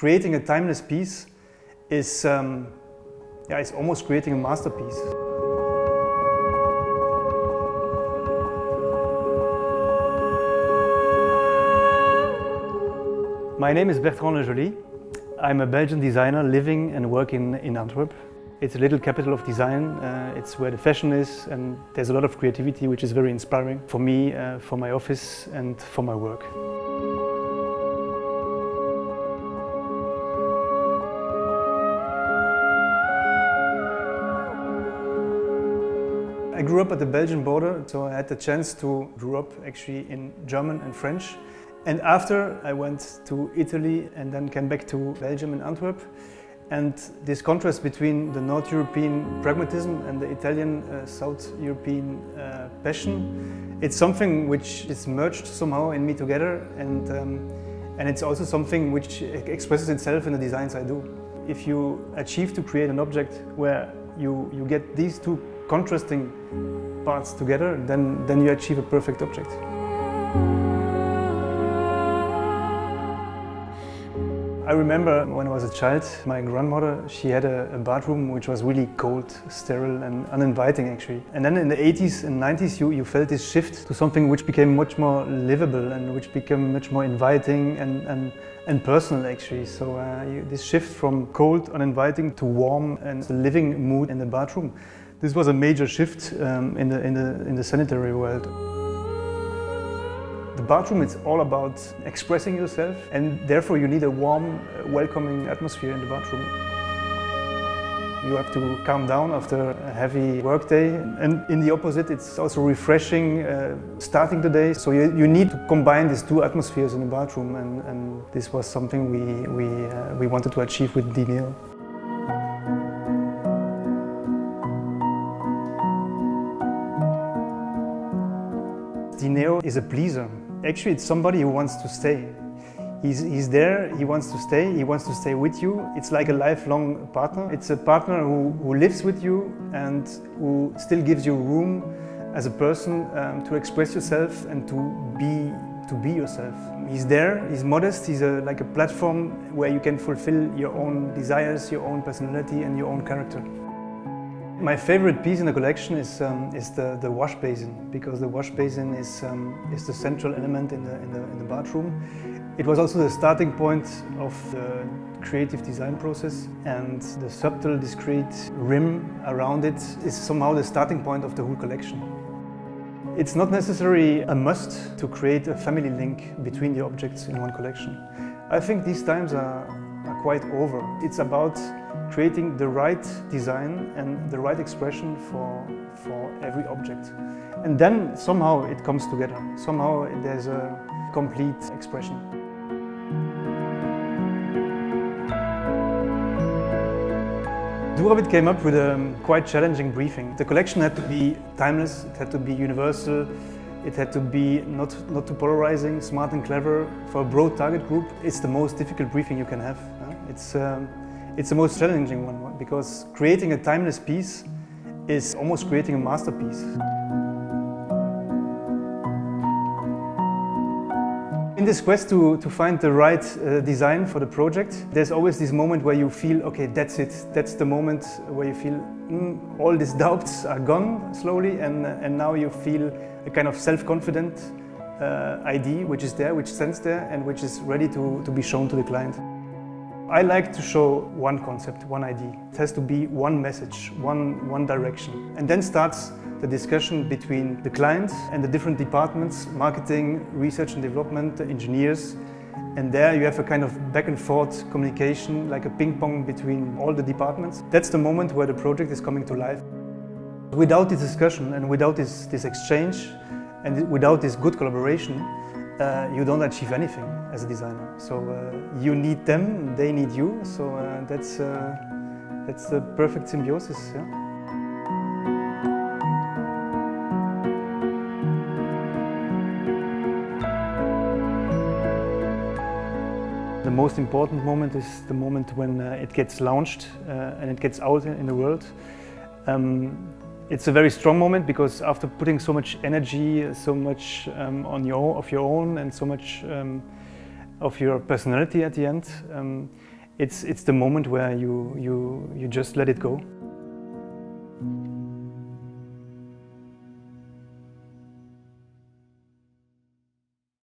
Creating a timeless piece is, it's almost creating a masterpiece. My name is Bertrand Lejoly. I'm a Belgian designer living and working in Antwerp. It's a little capital of design. It's where the fashion is, and there's a lot of creativity, which is very inspiring for me, for my office, and for my work. I grew up at the Belgian border, so I had the chance to grow up actually in German and French. And after, I went to Italy and then came back to Belgium and Antwerp. And this contrast between the North European pragmatism and the Italian South European passion, it's something which is merged somehow in me together, and it's also something which expresses itself in the designs I do. If you achieve to create an object where you get these two contrasting parts together, then you achieve a perfect object. I remember when I was a child, my grandmother, she had a bathroom which was really cold, sterile and uninviting actually. And then in the 80s and 90s you felt this shift to something which became much more livable and which became much more inviting and personal actually. So this shift from cold, uninviting to warm and the living mood in the bathroom. This was a major shift in the sanitary world. The bathroom is all about expressing yourself, and therefore you need a warm, welcoming atmosphere in the bathroom. You have to calm down after a heavy workday, and in the opposite it's also refreshing starting the day. So you need to combine these two atmospheres in the bathroom, and this was something we wanted to achieve with D-Neo. D-Neo is a pleaser. Actually, it's somebody who wants to stay. He's there, he wants to stay with you. It's like a lifelong partner. It's a partner who lives with you and who still gives you room as a person to express yourself and to be yourself. He's there, he's modest, he's like a platform where you can fulfill your own desires, your own personality and your own character. My favorite piece in the collection is the wash basin, because the wash basin is the central element in the bathroom. It was also the starting point of the creative design process, and the subtle, discreet rim around it is somehow the starting point of the whole collection. It's not necessarily a must to create a family link between the objects in one collection. I think these times are quite over. It's about creating the right design and the right expression for every object. And then somehow it comes together. Somehow there's a complete expression. Duravit came up with a quite challenging briefing. The collection had to be timeless, it had to be universal, it had to be not too polarizing, smart and clever. For a broad target group, it's the most difficult briefing you can have. It's the most challenging one, because creating a timeless piece is almost creating a masterpiece. In this quest to find the right design for the project, there's always this moment where you feel, okay, that's it. That's the moment where you feel all these doubts are gone slowly, and now you feel a kind of self-confident idea which is there, which stands there, and which is ready to be shown to the client. I like to show one concept, one idea. It has to be one message, one direction. And then starts the discussion between the client and the different departments, marketing, research and development, engineers. And there you have a kind of back and forth communication, like a ping pong between all the departments. That's the moment where the project is coming to life. Without this discussion and without this exchange and without this good collaboration, you don't achieve anything as a designer. So you need them, they need you. So that's the perfect symbiosis. Yeah? The most important moment is the moment when it gets launched and it gets out in the world. It's a very strong moment, because after putting so much energy, so much of your own, and so much of your personality at the end. It's the moment where you just let it go.